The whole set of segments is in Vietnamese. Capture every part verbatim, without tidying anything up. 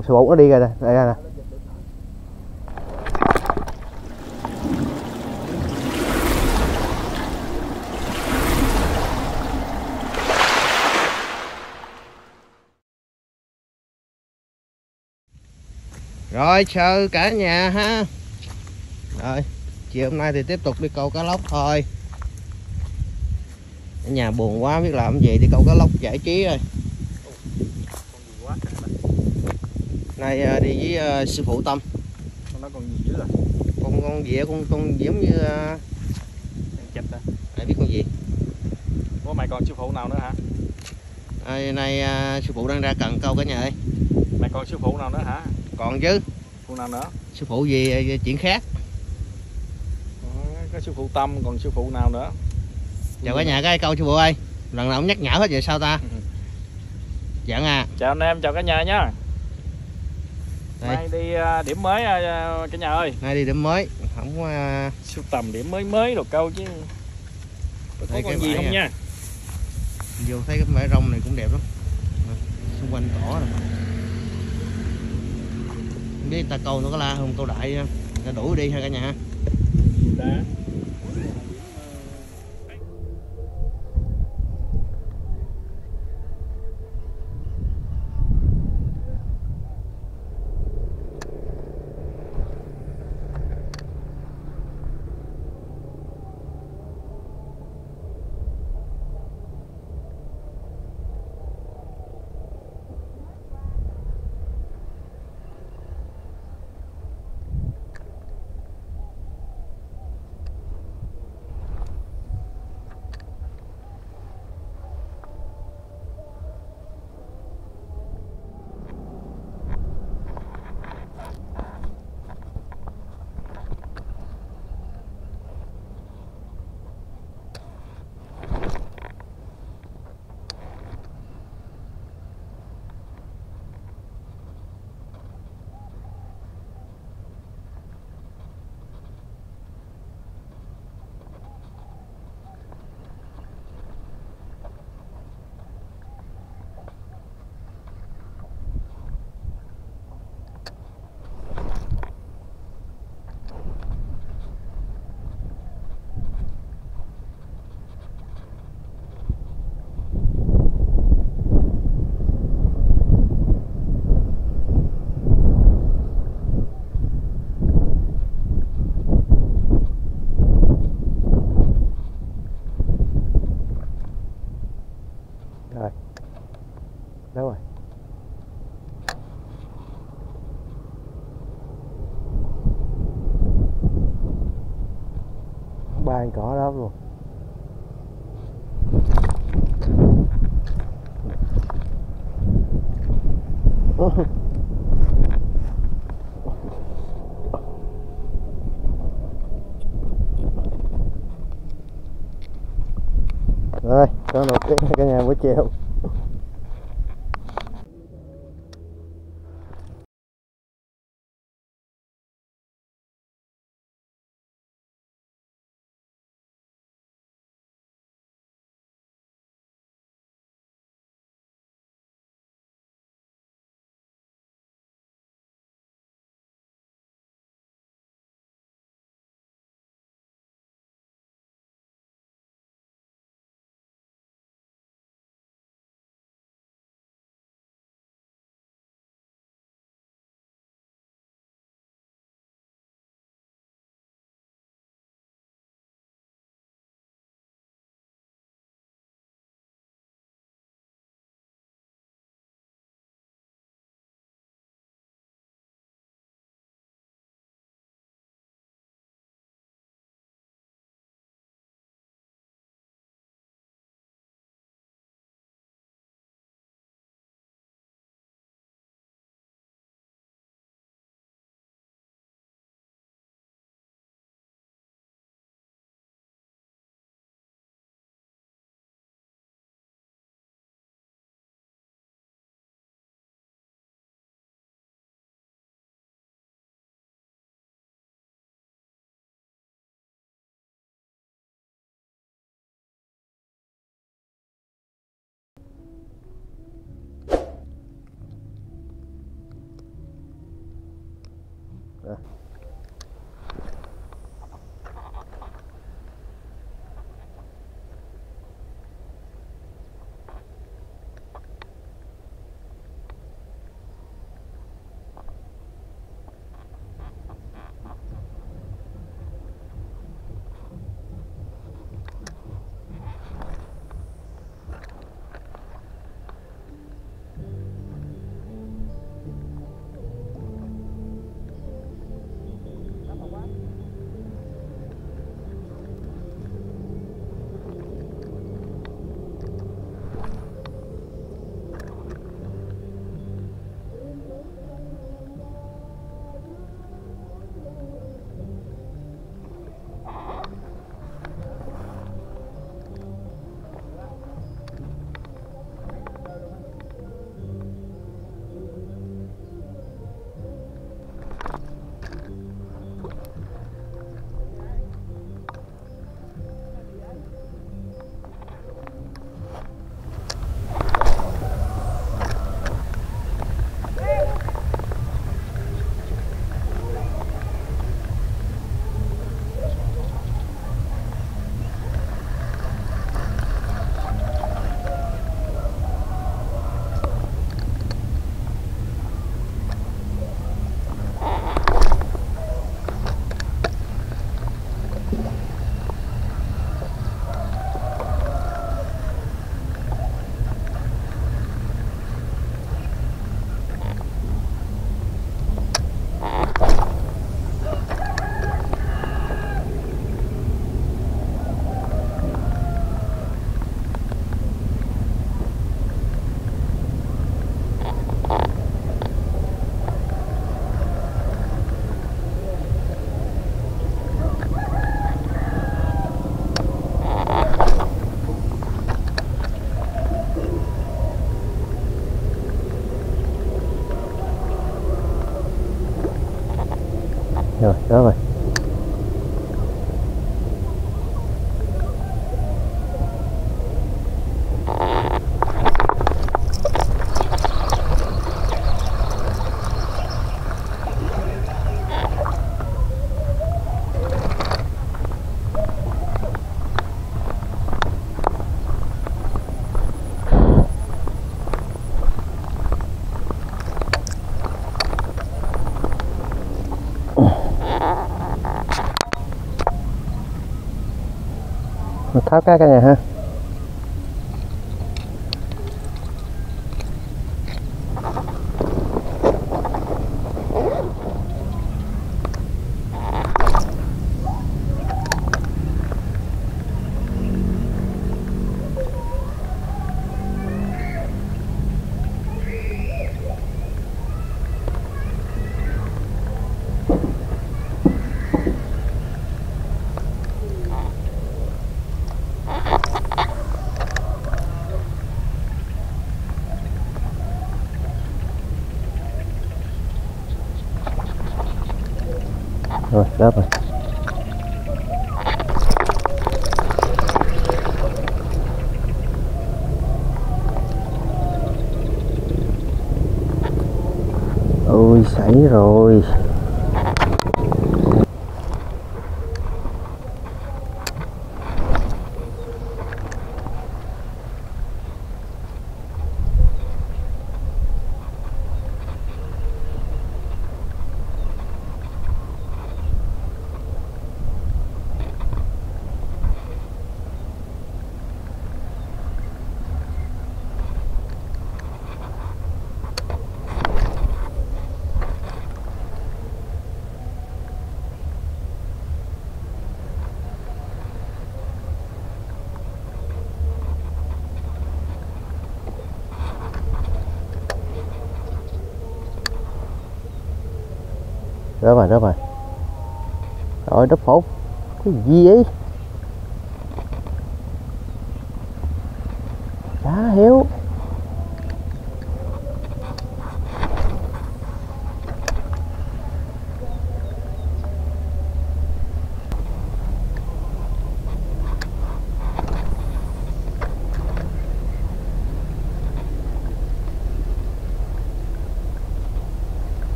phì bụng nó đi rồi nè, đây nè. Rồi sơ cả nhà ha. Rồi chiều hôm nay thì tiếp tục đi câu cá lóc thôi. Ở nhà buồn quá biết làm gì, đi câu cá lóc giải trí rồi. Nay uh, đi với uh, sư phụ Tâm. Con nói con gì dữ rồi. Con con dĩa con con giống như uh... chạch à. Ai biết con gì. Ủa mày còn sư phụ nào nữa hả? Đây nay uh, sư phụ đang ra cần câu cả nhà ơi. Mày còn sư phụ nào nữa hả? Còn chứ. Phụ nào nữa? Sư phụ gì chuyện khác. Có sư phụ Tâm còn sư phụ nào nữa? Chào cả nhà, cái câu sư phụ ơi. Lần nào cũng nhắc nhở hết vậy sao ta? Dạ à. Chào anh em, chào cả nhà nhá. Đây. Nay đi điểm mới cả nhà ơi. Nay đi điểm mới, không uh... sưu tầm điểm mới mới đồ câu chứ. Có thấy cái gì không à. Nha. Vô thấy cái bãi rong này cũng đẹp lắm. Xung quanh cỏ rồi. Không biết ta câu nó có la không, câu đại ta đuổi đi ha cả nhà. Cỏ đó luôn. Rồi, con nộp cái cả nhà buổi chiều. Huh. Rồi, đó rồi. Nó tháo cá cả nhà ha. Rồi, đáp rồi. Ôi, xảy rồi. Đó rồi, đó rồi. Rồi đắp hột. Cái gì vậy? Cá héo.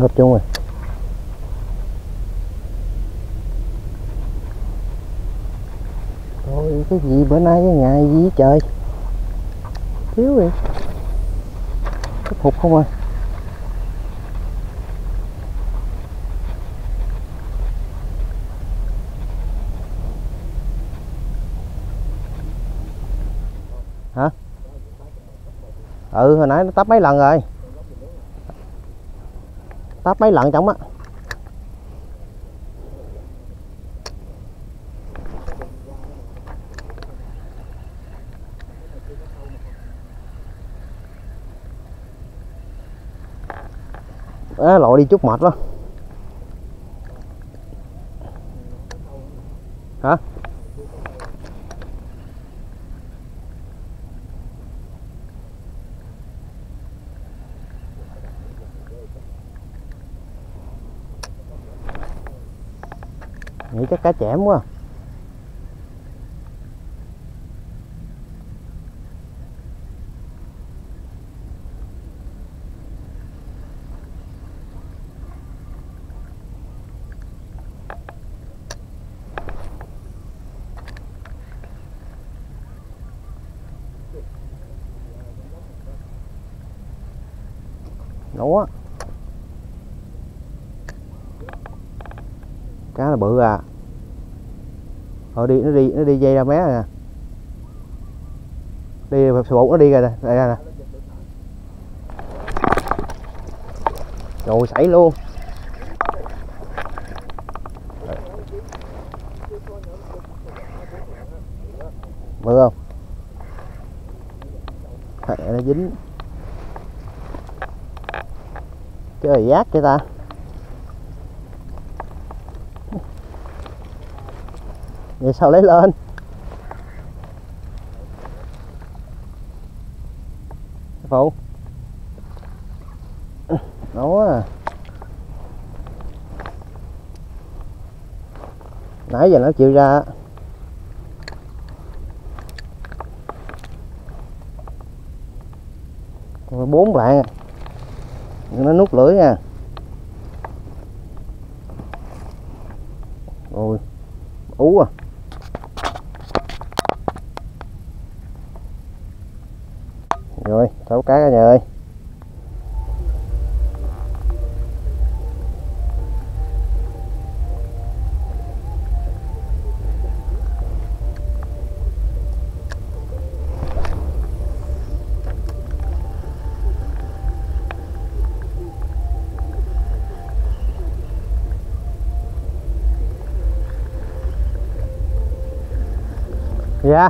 hợp chung rồi. Thôi cái gì bữa nay cái ngày gì trời thiếu vậy, cấp hụt không à. Hả? Ừ, hồi nãy nó tắp mấy lần rồi, tắp mấy lần chồng á. À, lội đi chút mệt đó. Hả? Nghĩ chắc cá chẽm quá. Đủ á, cá là bự à. Ờ đi, nó đi nó đi dây ra mé rồi nè, đi bụng nó đi rồi nè, đây ra nè. Trời ơi, xảy luôn. Bự không? Thẻ nó dính chơi giác vậy ta. Vậy sao lấy lên? Phụ đó à. Nãy giờ nó chịu ra. Còn bốn lạng à. Nó nuốt lưỡi nha. Ôi ú à. Rồi sáu cá cả nhà ơi. Dạ.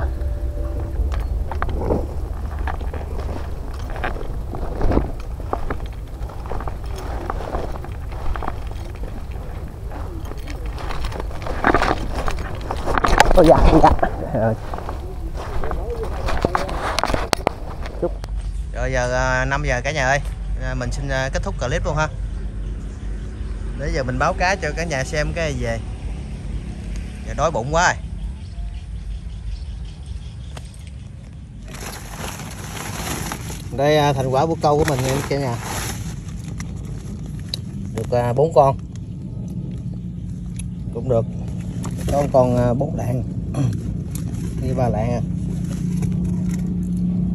Ôi dạ, dạ. Rồi giờ năm giờ cả nhà ơi. Mình xin kết thúc clip luôn ha. Để giờ mình báo cá cho cả nhà xem cái về. Giờ đói bụng quá rồi. Đây thành quả của câu của mình nha cả nhà. Được bốn con. Cũng được. Có con bốn lạng. Đi ba lạng.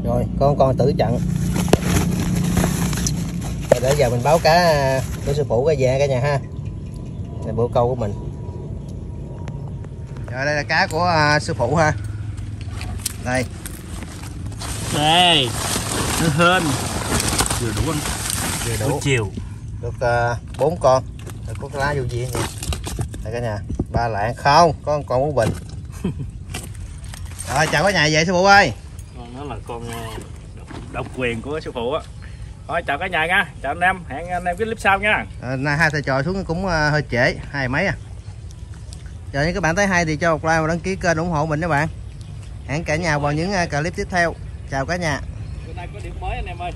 Rồi, có con tử trận. Rồi để giờ mình báo cá của sư phụ cái về cả nhà ha. Đây bữa câu của mình. Rồi đây là cá của uh, sư phụ ha. Đây. Đây. Nó hên vừa đủ, vừa đủ chiều được bốn uh, con. Được có lá vô gì vậy đây cả nhà, ba lạng không có con, con bốn bình. Rồi chào cả nhà về sư phụ ơi. Con đó là con độc quyền của sư phụ á. Thôi chào cả nhà nha, chào anh em, hẹn anh em cái clip sau nha. À, nay hai thầy trò xuống cũng hơi trễ, hai mấy à. Chờ những các bạn thấy hay thì cho một like và đăng ký kênh ủng hộ mình các bạn. Hẹn cả nhà vào những clip tiếp theo. Chào cả nhà. Có điểm mới anh em ơi.